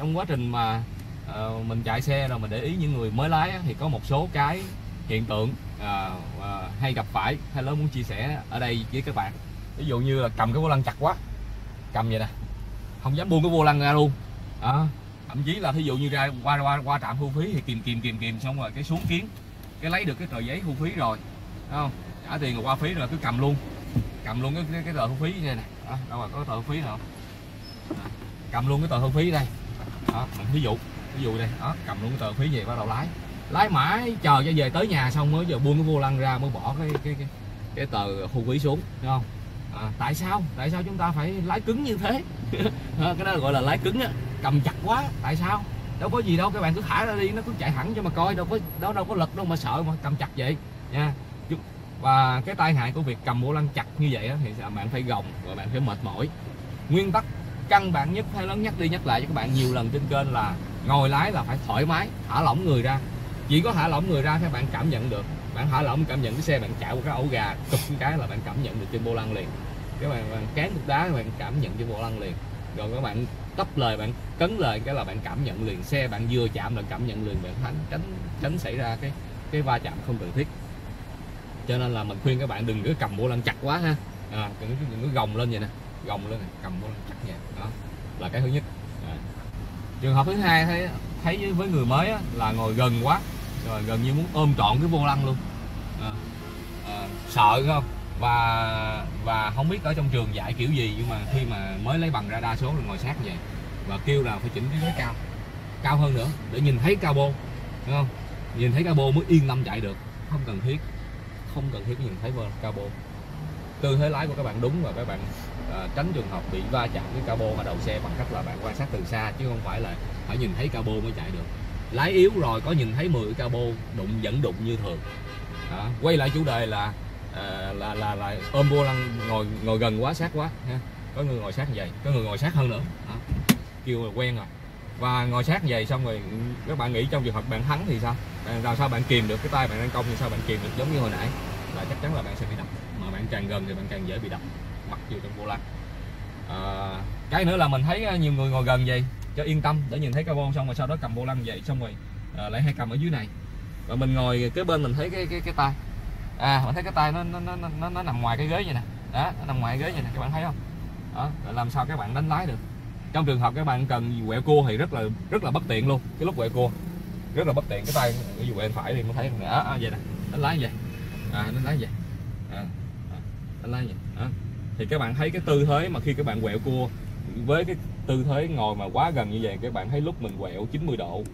trong quá trình mà mình chạy xe rồi mình để ý những người mới lái thì có một số cái hiện tượng hay gặp phải, hay lớn muốn chia sẻ ở đây với các bạn. Ví dụ như là cầm cái vô lăng chặt quá, cầm vậy nè, không dám buông cái vô lăng ra luôn. Thậm chí là thí dụ như ra qua trạm thu phí thì kìm xong rồi cái xuống kiến, cái lấy được cái tờ giấy thu phí rồi, đúng không? Trả tiền rồi qua phí rồi cứ cầm luôn cái tờ thu phí như này nè. Đâu mà có tờ thu phí nào? Cầm luôn cái tờ thu phí đây. Đó, ví dụ đây, đó, cầm luôn cái tờ phí về bắt đầu lái mãi chờ cho về tới nhà xong mới giờ buông cái vô lăng ra mới bỏ cái tờ thu phí xuống, đúng không? Tại sao chúng ta phải lái cứng như thế? Cái đó gọi là lái cứng á, cầm chặt quá. Tại sao? Đâu có gì đâu, các bạn cứ thả ra đi, nó cứ chạy thẳng cho mà coi, đâu có lật đâu mà sợ mà cầm chặt vậy nha. Và cái tai hại của việc cầm vô lăng chặt như vậy á, thì bạn phải gồng và bạn phải mệt mỏi. Nguyên tắc căn bản nhất hay lớn, nhắc lại cho các bạn nhiều lần trên kênh là ngồi lái là phải thoải mái, thả lỏng người ra. Chỉ có thả lỏng người ra thì bạn cảm nhận được. Bạn thả lỏng cảm nhận cái xe bạn chạy qua cái ổ gà cụp cái là bạn cảm nhận được trên vô lăng liền. Các bạn cán cục đá bạn cảm nhận trên vô lăng liền. Rồi các bạn tấp lời, bạn cấn lời cái là bạn cảm nhận liền, xe bạn vừa chạm là cảm nhận liền, bạn tránh xảy ra cái va chạm không cần thiết. Cho nên là mình khuyên các bạn đừng có cầm vô lăng chặt quá ha. Đừng có gồng lên vậy nè, gồng lên này, cầm vô lăng chặt vậy. Đó là cái thứ nhất. Trường hợp thứ hai thấy với người mới á, là ngồi gần quá, rồi gần như muốn ôm trọn cái vô lăng luôn. Sợ không? Và không biết ở trong trường dạy kiểu gì, nhưng mà khi mà mới lấy bằng ra đa số là ngồi sát vậy, và kêu là phải chỉnh cái ghế cao hơn nữa để nhìn thấy cabo, đúng không? Nhìn thấy cabo mới yên tâm chạy được. Không cần thiết nhìn thấy cabo. Tư thế lái của các bạn đúng, và các bạn tránh trường hợp bị va chạm với cabo ở đầu xe bằng cách là bạn quan sát từ xa, chứ không phải là phải nhìn thấy cabo mới chạy được. Lái yếu rồi có nhìn thấy 10 cabo đụng vẫn đụng như thường. Đó. Quay lại chủ đề là ôm vô lăng, ngồi gần quá, sát quá ha. Có người ngồi sát như vậy, có người ngồi sát hơn nữa. Đó. Kêu là quen rồi. Và ngồi sát như vậy xong rồi các bạn nghĩ trong trường hợp bạn thắng thì sao? Làm sao bạn kìm được cái tay bạn đang cong, thì sao bạn kìm được giống như hồi nãy? Là chắc chắn là bạn sẽ bị đập. Mà bạn càng gần thì bạn càng dễ bị đập, mặc dù trong vô lăng. Cái nữa là mình thấy nhiều người ngồi gần vậy cho yên tâm để nhìn thấy carbon, xong rồi sau đó cầm vô lăng vậy, xong rồi lại hay cầm ở dưới này. Và mình ngồi kế bên mình thấy cái tay. Mình thấy cái tay nó nằm ngoài cái ghế vậy nè. Đó, nó nằm ngoài cái ghế vậy nè, các bạn thấy không? Đó, làm sao các bạn đánh lái được? Trong trường hợp các bạn cần quẹo cua thì rất là bất tiện luôn. Cái lúc quẹo cua rất là bất tiện, cái tay ví dụ em phải thì mình thấy không? Đó, vậy nè, đánh lái vậy. Đánh lái vậy. Đánh lái vậy. Đó. Thì các bạn thấy cái tư thế mà khi các bạn quẹo cua với cái tư thế ngồi mà quá gần như vậy, các bạn thấy lúc mình quẹo 90 độ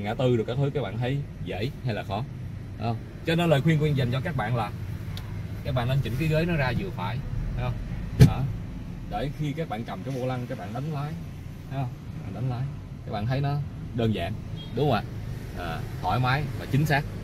ngã tư được các thứ, các bạn thấy dễ hay là khó? Cho nên lời khuyên của mình dành cho các bạn là các bạn nên chỉnh cái ghế nó ra vừa phải, thấy không? Đó. Để khi các bạn cầm cái vô lăng các bạn đánh lái, thấy không? Các bạn đánh lái các bạn thấy nó đơn giản, đúng không ạ? Thoải mái và chính xác.